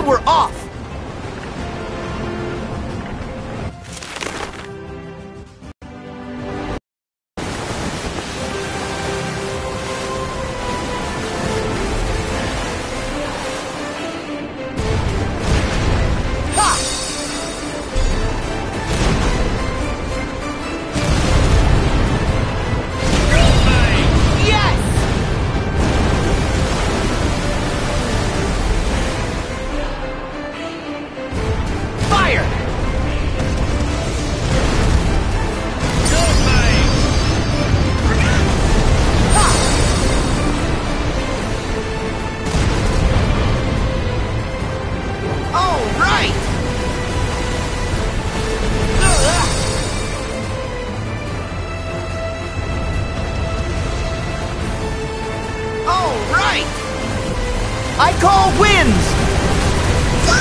Okay, we're off! I call wins! The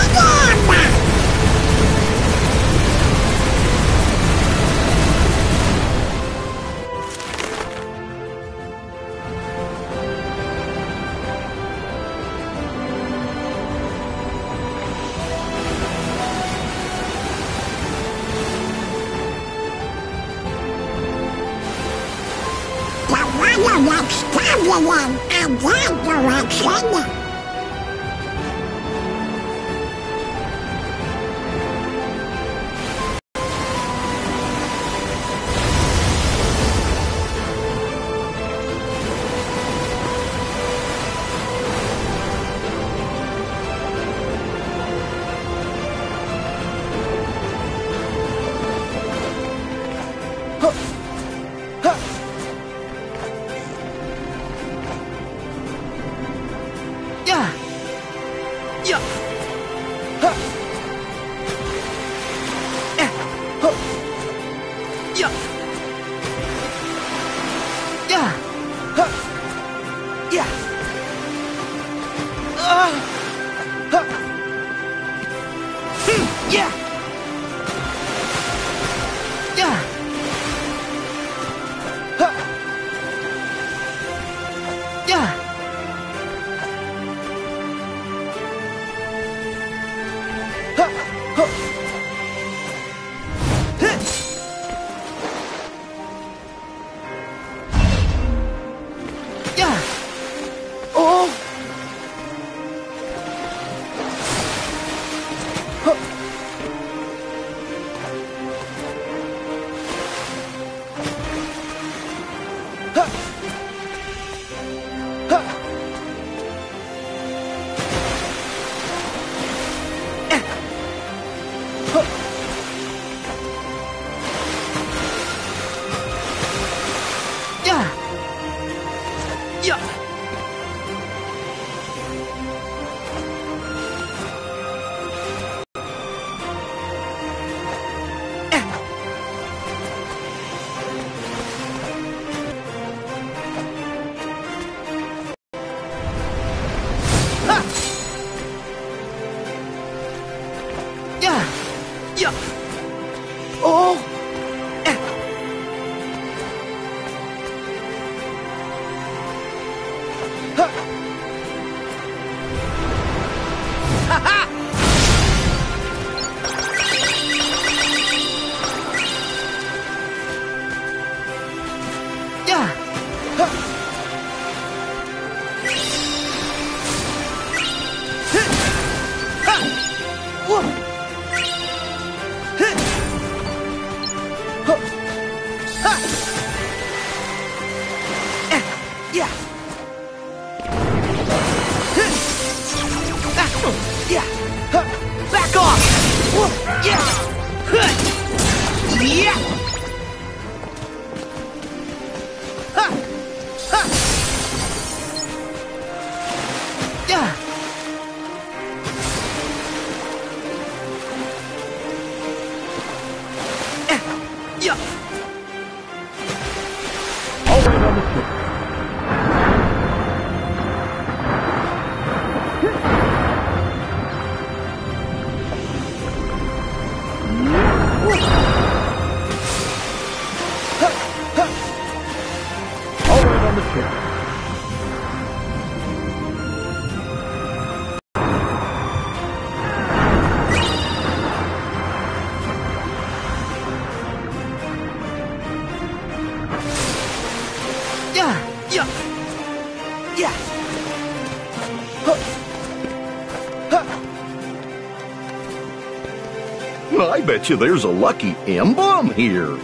Well, I bet you there's a lucky emblem here.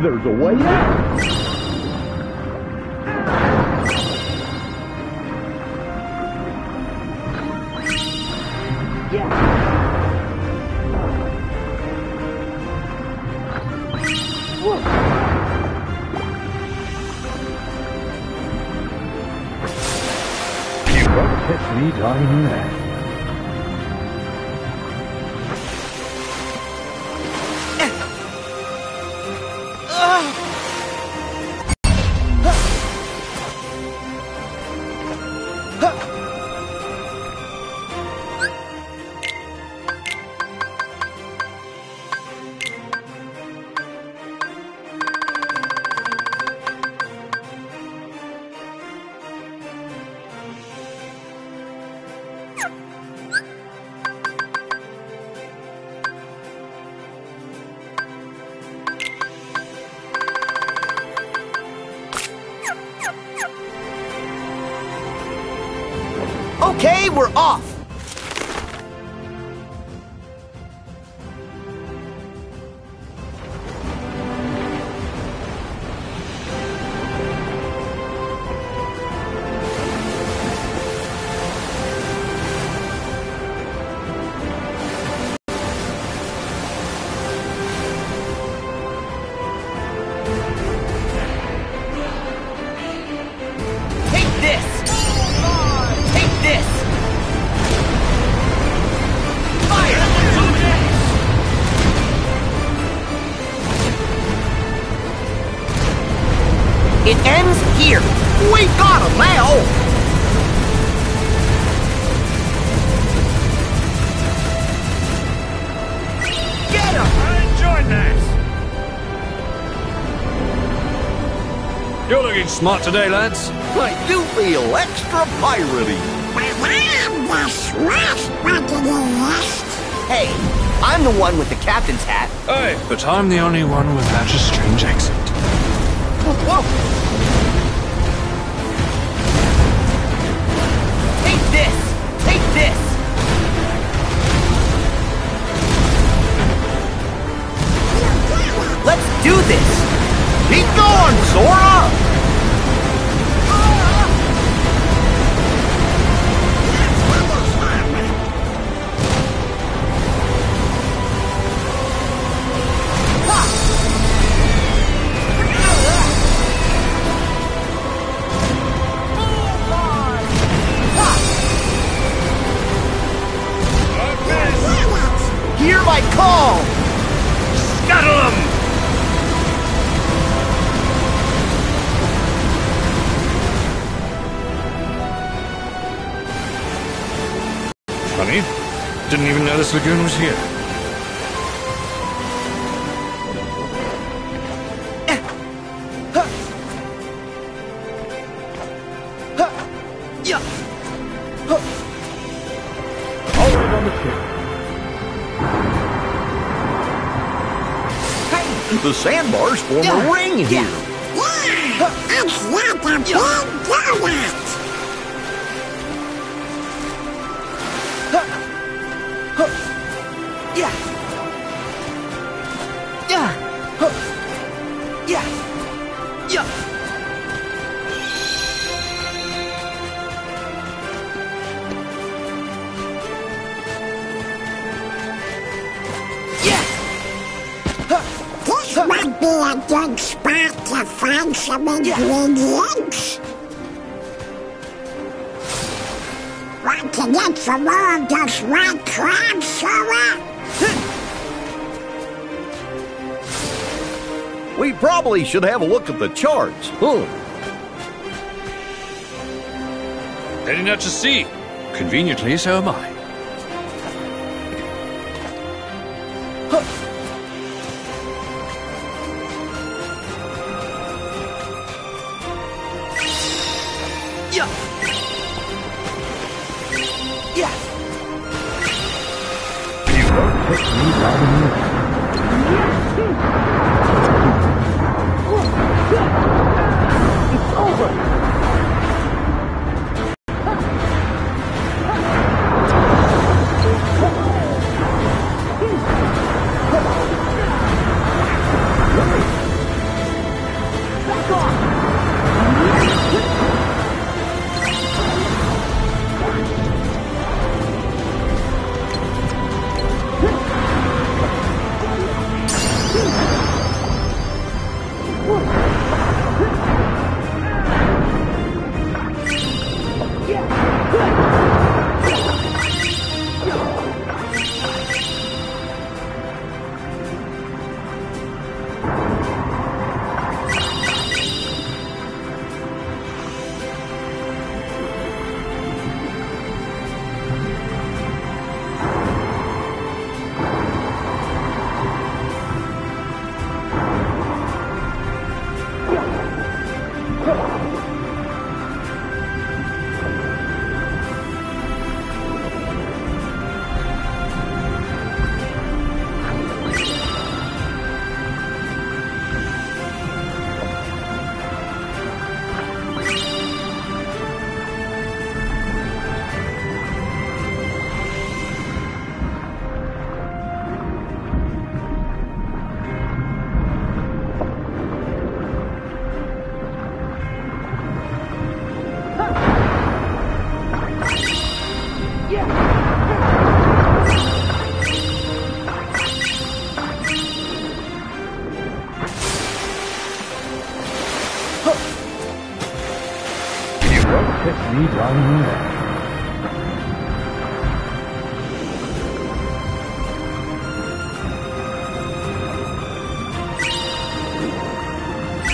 There's a way out! Okay, we're off! It ends here. We got him now! You're looking smart today, lads. I do feel extra piratey. Hey, I'm the one with the captain's hat. Hey, but I'm the only one with such a strange accent. Whoa! Take this! Take this! Let's do this! Be gone, Sora! Didn't even know this lagoon was here. Hey, the sandbars form a ring here. Yeah, it's like a big donut. Good spot to find some ingredients. What to get from all of those white crabs, Sora? We probably should have a look at the charts. Heading out to sea. Conveniently, so am I.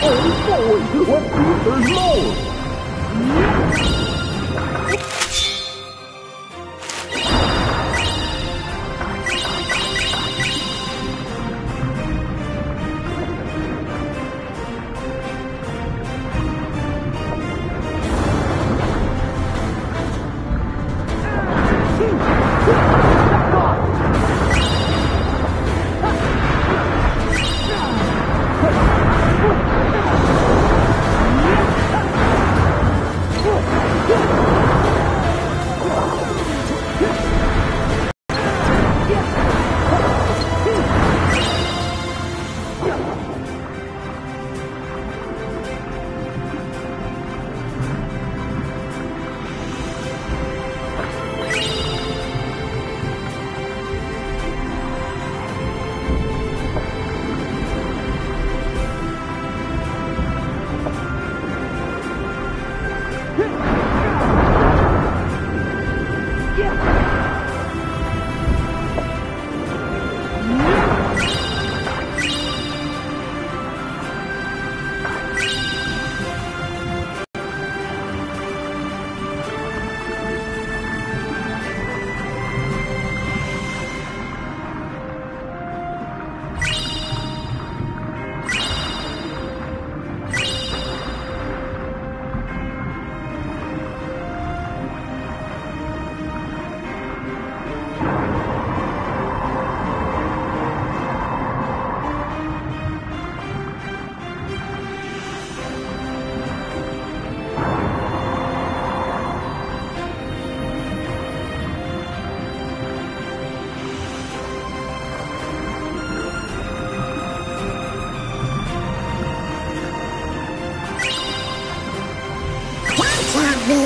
Oh boy, what if there's more?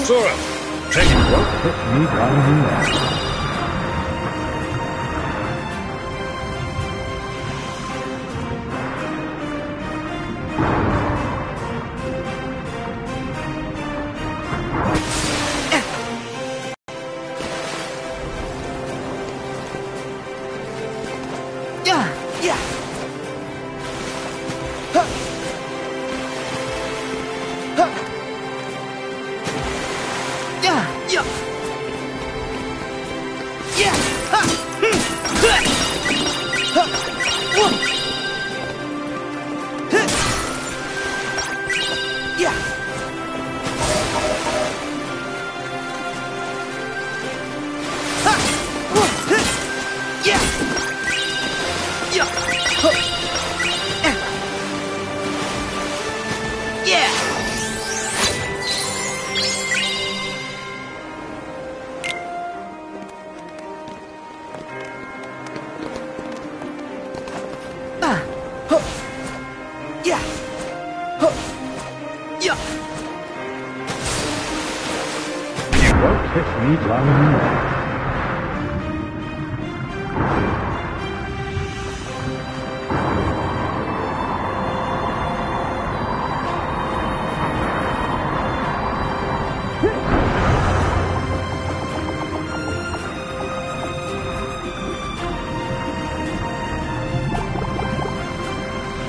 Sora, take it. What put me down in that?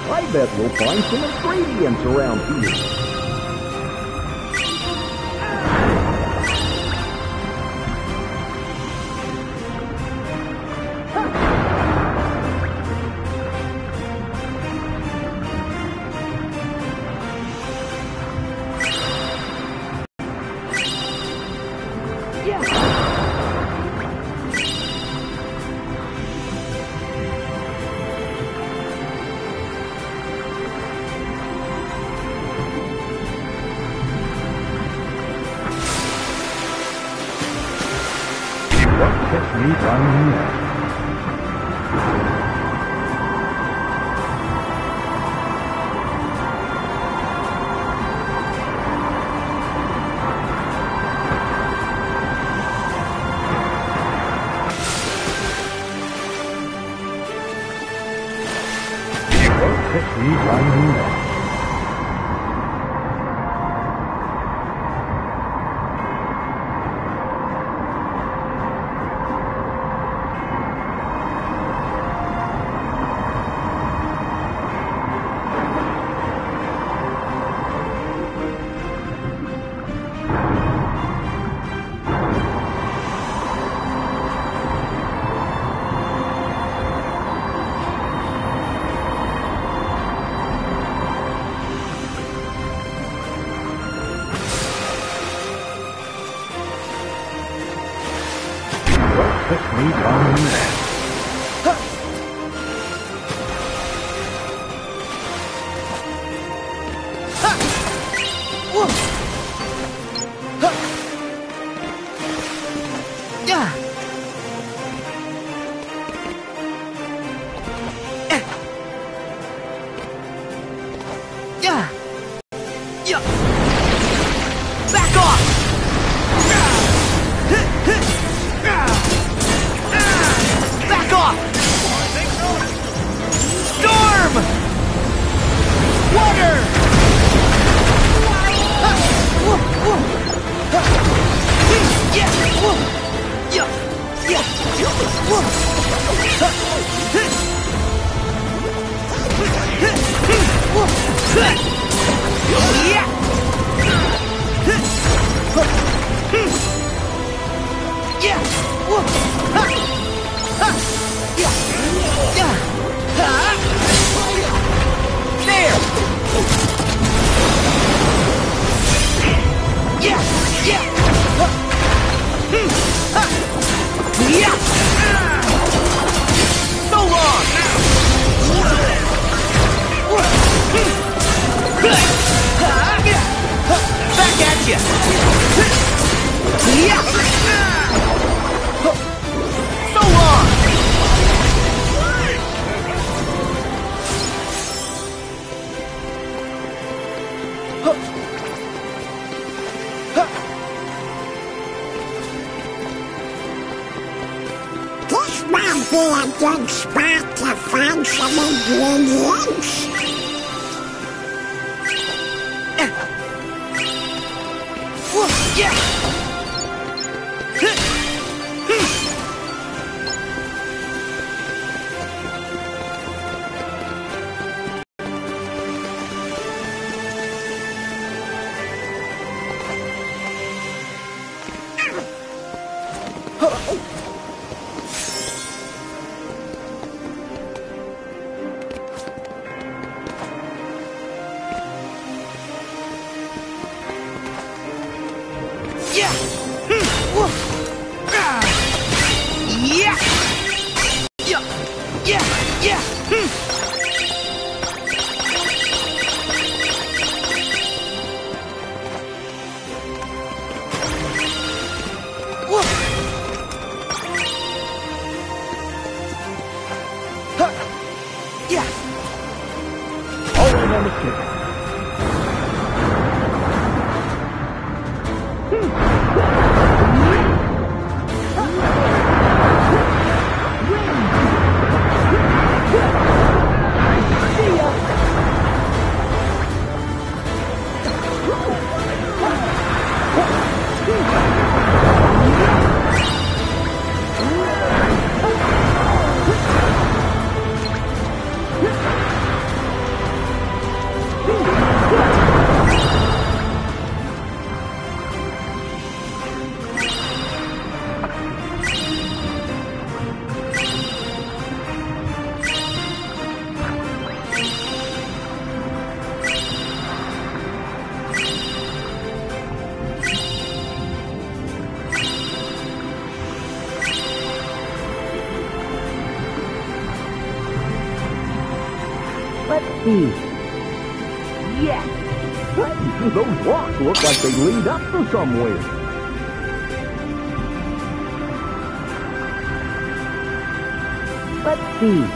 I bet we'll find some ingredients around here. 1 minute. They lead up to somewhere. Let's see.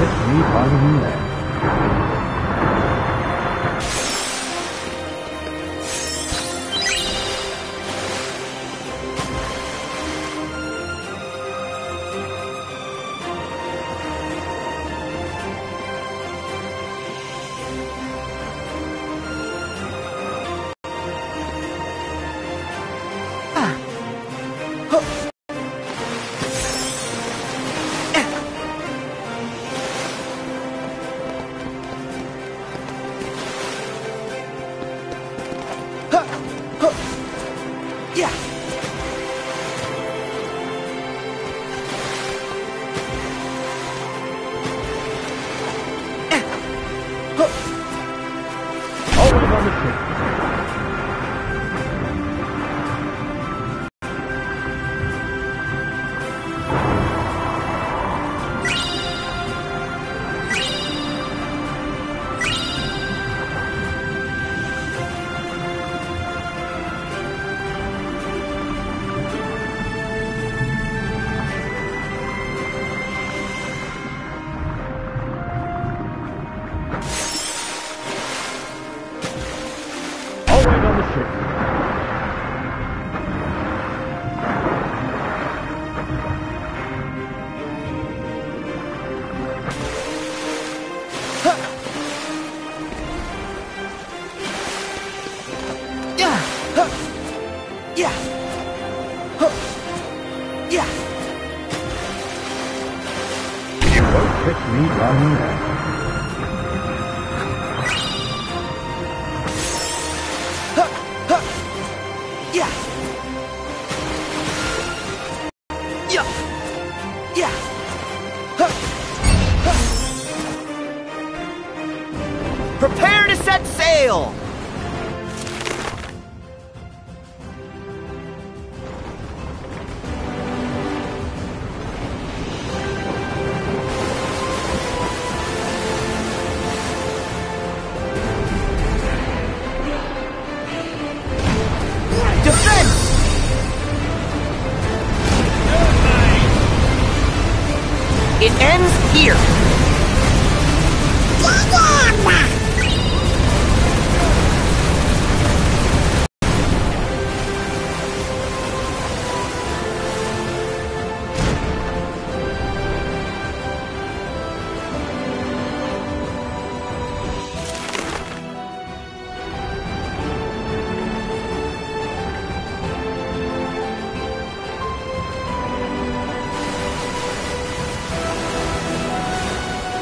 me by the neck.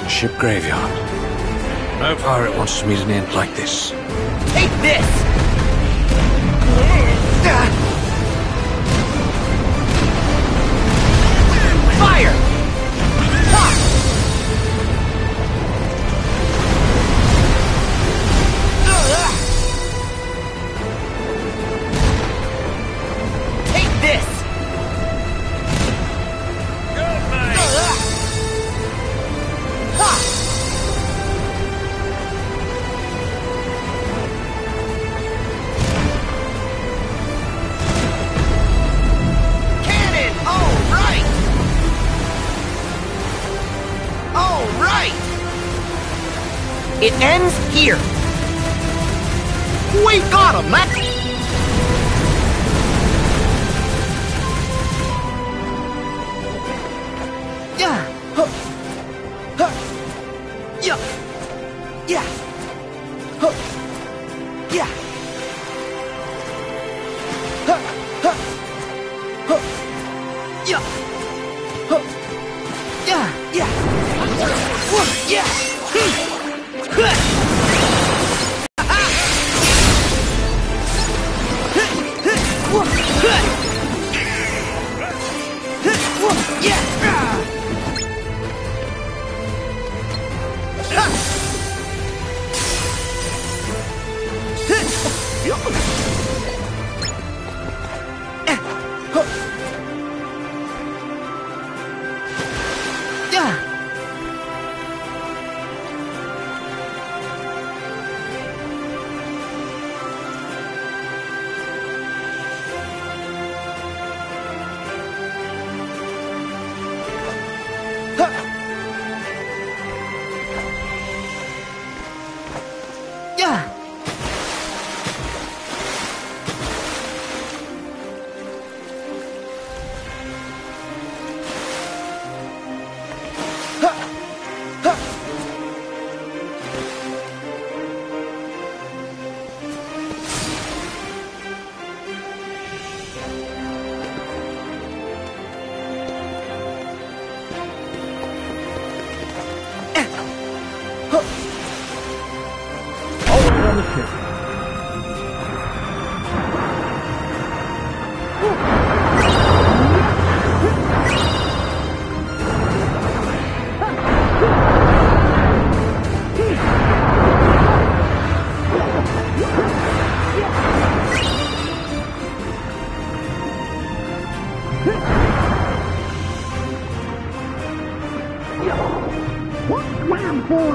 Ship graveyard. No pirate wants to meet an end like this. Take this! Fire! Pop! Take this! It ends here. We got him, man! What?